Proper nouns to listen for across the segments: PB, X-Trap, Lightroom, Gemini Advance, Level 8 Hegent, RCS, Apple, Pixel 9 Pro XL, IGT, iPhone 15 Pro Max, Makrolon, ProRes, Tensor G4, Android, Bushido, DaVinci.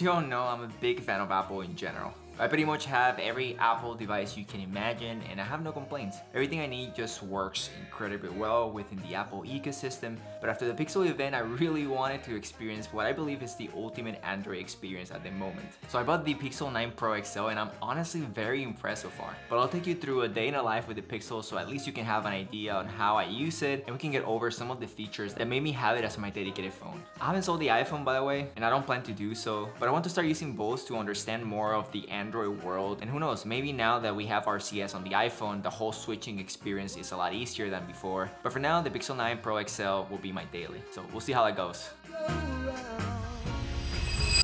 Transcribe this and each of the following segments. still know I'm a big fan of Apple in general. I pretty much have every Apple device you can imagine and I have no complaints. Everything I need just works incredibly well within the Apple ecosystem, but after the Pixel event I really wanted to experience what I believe is the ultimate Android experience at the moment. So I bought the Pixel 9 Pro XL and I'm honestly very impressed so far. But I'll take you through a day in the life with the Pixel so at least you can have an idea on how I use it and we can get over some of the features that made me have it as my dedicated phone. I haven't sold the iPhone, by the way, and I don't plan to do so, but I want to start using both to understand more of the Android world, and who knows, maybe now that we have RCS on the iPhone, the whole switching experience is a lot easier than before. But for now, the Pixel 9 Pro XL will be my daily, so we'll see how that goes.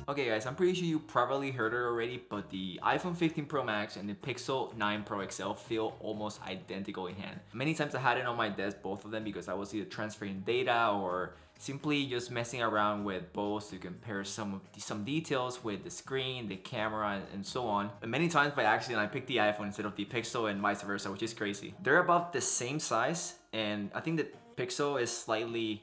Okay guys, I'm pretty sure you probably heard it already, but the iPhone 15 Pro Max and the Pixel 9 Pro XL feel almost identical in hand. Many times I had it on my desk, both of them, because I was either transferring data or simply just messing around with both to compare some details with the screen, the camera, and so on. And many times by accident, I picked the iPhone instead of the Pixel and vice versa, which is crazy. They're about the same size, and I think the Pixel is slightly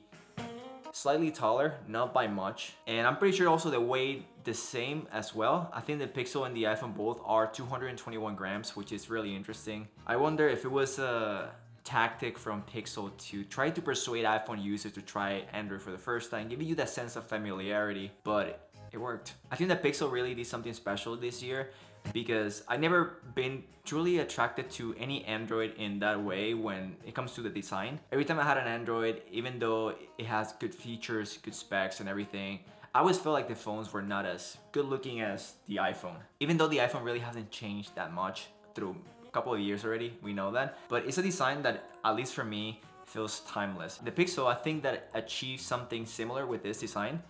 taller, not by much. And I'm pretty sure also the weight the same as well. I think the Pixel and the iPhone both are 221 grams, which is really interesting. I wonder if it was a tactic from Pixel to try to persuade iPhone users to try Android for the first time, giving you that sense of familiarity, but it worked. I think the Pixel really did something special this year because I've never been truly attracted to any Android in that way when it comes to the design. Every time I had an Android, even though it has good features, good specs and everything, I always felt like the phones were not as good looking as the iPhone. Even though the iPhone really hasn't changed that much through a couple of years already, we know that. But it's a design that, at least for me, feels timeless. The Pixel, I think that achieved something similar with this design.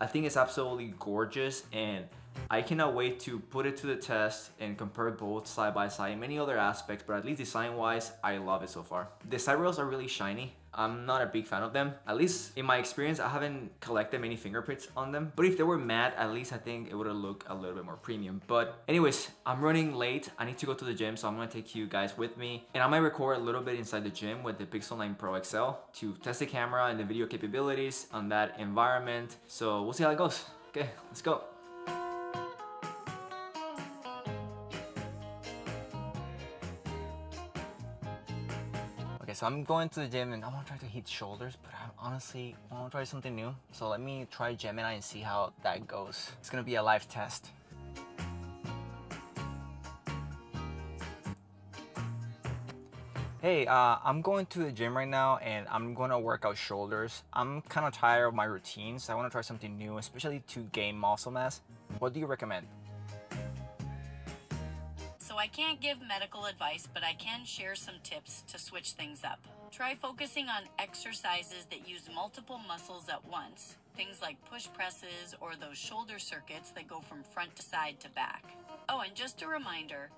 I think it's absolutely gorgeous and I cannot wait to put it to the test and compare both side by side and many other aspects, but at least design wise, I love it so far. The side rails are really shiny. I'm not a big fan of them. At least in my experience, I haven't collected many fingerprints on them, but if they were matte, at least I think it would have looked a little bit more premium. But anyways, I'm running late. I need to go to the gym, so I'm gonna take you guys with me. And I might record a little bit inside the gym with the Pixel 9 Pro XL to test the camera and the video capabilities on that environment. So we'll see how it goes. Okay, let's go. So I'm going to the gym and I want to try to hit shoulders, but I honestly want to try something new. So let me try Gemini and see how that goes. It's gonna be a live test. Hey, I'm going to the gym right now and I'm gonna work out shoulders. I'm kind of tired of my routines. So I want to try something new, especially to gain muscle mass. What do you recommend? So I can't give medical advice, but I can share some tips to switch things up. Try focusing on exercises that use multiple muscles at once, things like push presses or those shoulder circuits that go from front to side to back. Oh, and just a reminder.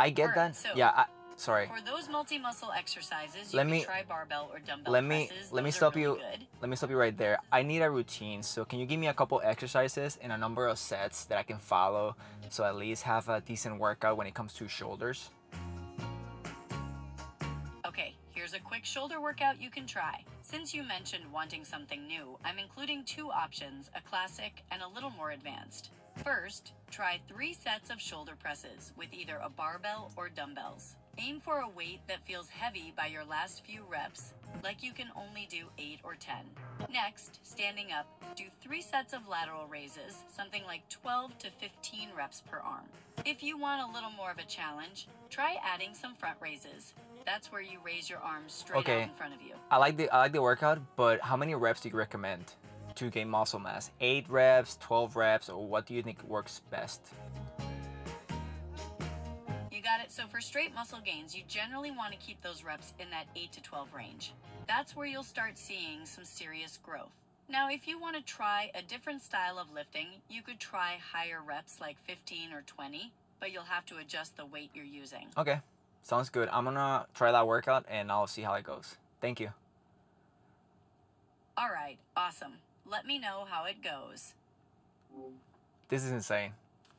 I get that. So yeah, sorry. For those multi-muscle exercises, you can try barbell or dumbbell presses. Let me stop you. Let me stop you right there. I need a routine, so can you give me a couple exercises and a number of sets that I can follow so I at least have a decent workout when it comes to shoulders? Okay, here's a quick shoulder workout you can try. Since you mentioned wanting something new, I'm including two options, a classic and a little more advanced. First, try 3 sets of shoulder presses with either a barbell or dumbbells. Aim for a weight that feels heavy by your last few reps, like you can only do 8 or 10. Next, standing up, do 3 sets of lateral raises, something like 12 to 15 reps per arm. If you want a little more of a challenge, try adding some front raises. That's where you raise your arms straight out in front of you. I like the workout, but how many reps do you recommend to gain muscle mass? 8 reps, 12 reps, or what do you think works best? Got it. So for straight muscle gains, you generally want to keep those reps in that 8 to 12 range. That's where you'll start seeing some serious growth. Now, if you want to try a different style of lifting, you could try higher reps like 15 or 20, but you'll have to adjust the weight you're using. Okay, sounds good. I'm gonna try that workout and I'll see how it goes. Thank you. All right, awesome. Let me know how it goes. This is insane.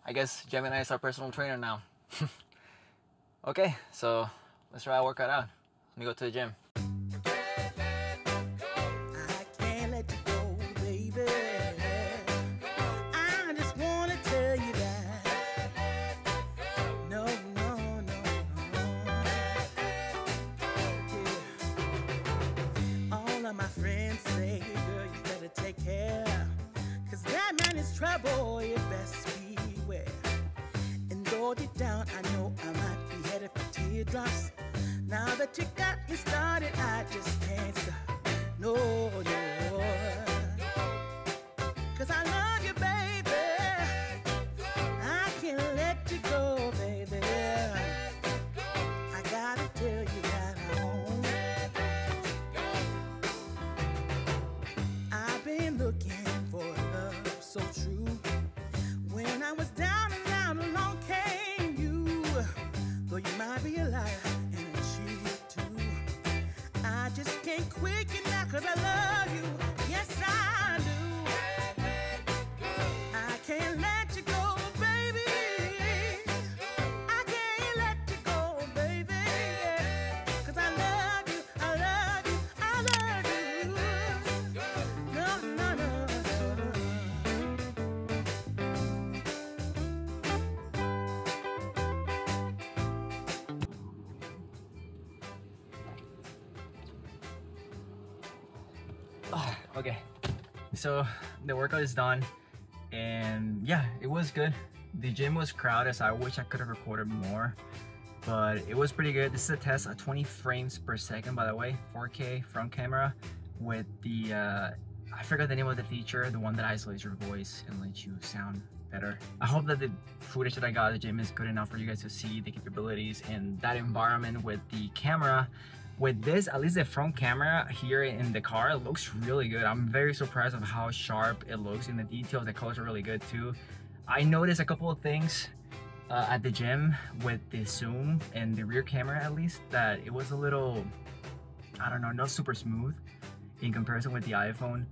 I guess Gemini is our personal trainer now. Okay, so let's try to work that out. Let me go to the gym. I can't let you go, baby. I just wanna trouble, you best beware. And though deep down I know I might be headed for teardrops, now that you got me started, I just can't stop. No, no, cause I love you, baby. I can't let you go, baby. I gotta tell you that I own. I've been looking for love so true. When I was down and out, along came you. Though you might be a liar and a cheat too, I just can't quit you now, cause I love you. Yes, I do. I can't let you go, baby. I can't let you go, baby. Cause I love you, I love you, I love you. No, no, no. Oh, okay, so the workout is done. And yeah, it was good. The gym was crowded, so I wish I could have recorded more, but it was pretty good. This is a test at 20 frames per second, by the way, 4K front camera with the I forgot the name of the feature, the one that isolates your voice and lets you sound better. I hope that the footage that I got at the gym is good enough for you guys to see the capabilities in that environment with the camera. With this, at least the front camera here in the car, it looks really good. I'm very surprised of how sharp it looks in the details. The colors are really good too. I noticed a couple of things at the gym with the zoom and the rear camera, at least, that it was a little, I don't know, not super smooth in comparison with the iPhone.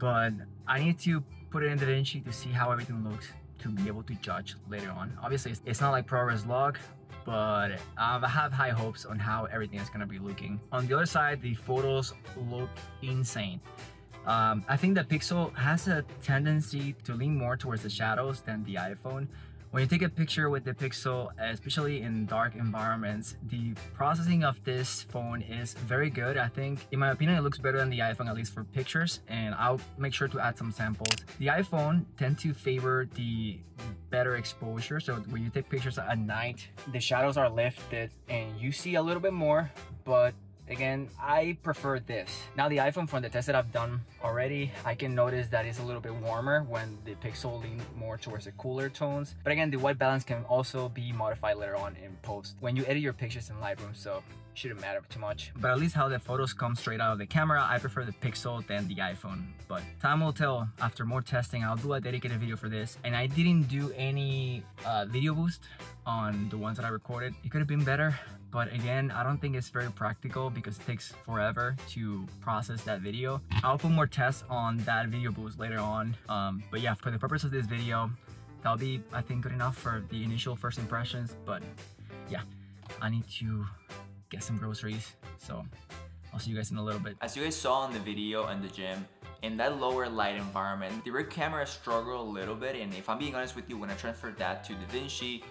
But I need to put it in DaVinci to see how everything looks to be able to judge later on. Obviously, it's not like ProRes log, but I have high hopes on how everything is gonna be looking. On the other side, the photos look insane. I think the Pixel has a tendency to lean more towards the shadows than the iPhone. When you take a picture with the Pixel, especially in dark environments, the processing of this phone is very good. I think, in my opinion, it looks better than the iPhone, at least for pictures, and I'll make sure to add some samples. The iPhone tends to favor the better exposure, so when you take pictures at night, the shadows are lifted and you see a little bit more, but again, I prefer this. Now, the iPhone, from the test that I've done already, I can notice that it's a little bit warmer when the Pixel leans more towards the cooler tones. But again, the white balance can also be modified later on in post when you edit your pictures in Lightroom, so it shouldn't matter too much. But at least how the photos come straight out of the camera, I prefer the Pixel than the iPhone. But time will tell. After more testing, I'll do a dedicated video for this. And I didn't do any video boost on the ones that I recorded. It could have been better. But again, I don't think it's very practical because it takes forever to process that video. I'll put more tests on that video boost later on. But yeah, for the purpose of this video, that'll be, I think, good enough for the initial first impressions. But yeah, I need to get some groceries. So I'll see you guys in a little bit. As you guys saw in the video in the gym, in that lower light environment, the rear camera struggled a little bit. And if I'm being honest with you, when I transferred that to DaVinci,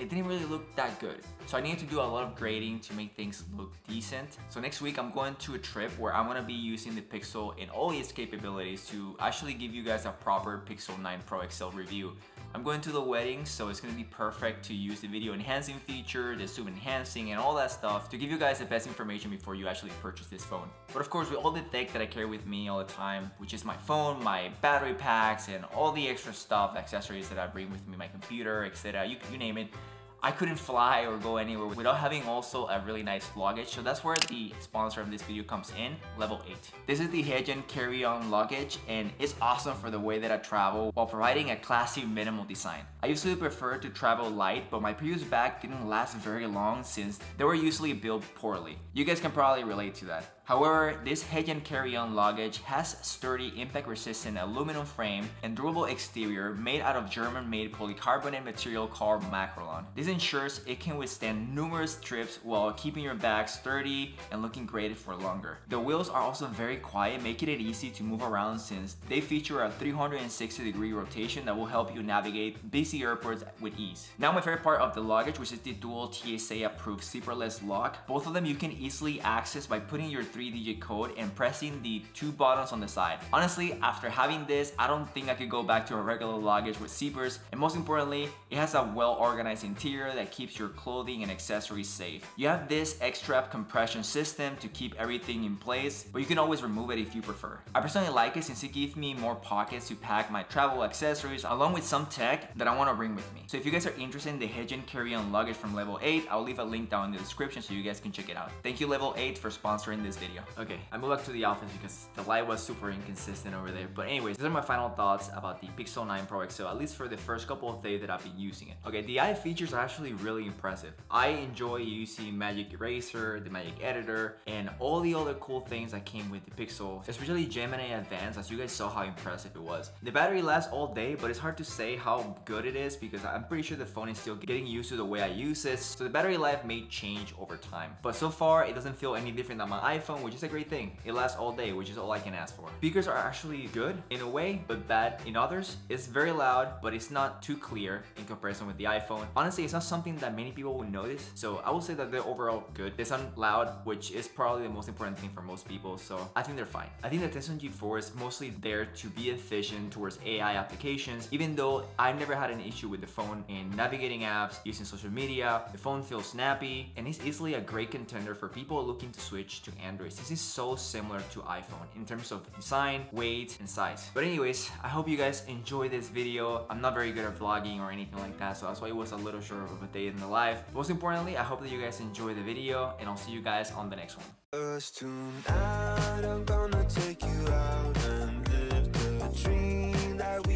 it didn't really look that good. So I needed to do a lot of grading to make things look decent. So next week I'm going to a trip where I'm gonna be using the Pixel in all its capabilities to actually give you guys a proper Pixel 9 Pro XL review. I'm going to the wedding, so it's gonna be perfect to use the video enhancing feature, the zoom enhancing and all that stuff to give you guys the best information before you actually purchase this phone. But of course, with all the tech that I carry with me all the time, which is my phone, my battery packs and all the extra stuff, accessories that I bring with me, my computer, etc., you name it, I couldn't fly or go anywhere without having also a really nice luggage. So that's where the sponsor of this video comes in, Level 8. This is the Hegent carry-on luggage, and it's awesome for the way that I travel while providing a classy minimal design. I usually prefer to travel light, but my previous bag didn't last very long since they were usually built poorly. You guys can probably relate to that. However, this Hegent carry-on luggage has sturdy, impact-resistant aluminum frame and durable exterior made out of German-made polycarbonate material called Makrolon. This ensures it can withstand numerous trips while keeping your bag sturdy and looking great for longer. The wheels are also very quiet, making it easy to move around since they feature a 360-degree rotation that will help you navigate busy airports with ease. Now, my favorite part of the luggage, which is the dual TSA-approved zipperless lock. Both of them you can easily access by putting your 3-digit code and pressing the two buttons on the side. Honestly, after having this, I don't think I could go back to a regular luggage with zippers, and most importantly, it has a well-organized interior that keeps your clothing and accessories safe. You have this X-Trap compression system to keep everything in place, but you can always remove it if you prefer. I personally like it since it gives me more pockets to pack my travel accessories along with some tech that I want to bring with me. So if you guys are interested in the Hegent carry-on luggage from Level 8, I'll leave a link down in the description so you guys can check it out. Thank you Level 8 for sponsoring this video. Okay, I moved back to the office because the light was super inconsistent over there. But anyways, these are my final thoughts about the Pixel 9 Pro XL, at least for the first couple of days that I've been using it. Okay, the AI features are actually really impressive. I enjoy using Magic Eraser, the Magic Editor, and all the other cool things that came with the Pixel, especially Gemini Advance, as you guys saw how impressive it was. The battery lasts all day, but it's hard to say how good it is because I'm pretty sure the phone is still getting used to the way I use it, so the battery life may change over time. But so far, it doesn't feel any different than my iPhone, which is a great thing. It lasts all day, which is all I can ask for. Speakers are actually good in a way, but bad in others. It's very loud, but it's not too clear in comparison with the iPhone. Honestly, it's not something that many people would notice, so I will say that they're overall good. They sound loud, which is probably the most important thing for most people, so I think they're fine. I think the Tensor G4 is mostly there to be efficient towards AI applications, even though I've never had an issue with the phone in navigating apps, using social media. The phone feels snappy, and it's easily a great contender for people looking to switch to Android. This is so similar to iPhone in terms of design, weight, and size. But anyways, I hope you guys enjoy this video. I'm not very good at vlogging or anything like that, so that's why it was a little short of a day in the life. Most importantly, I hope that you guys enjoy the video, and I'll see you guys on the next one. Tonight I'm gonna take you out and live the dream that we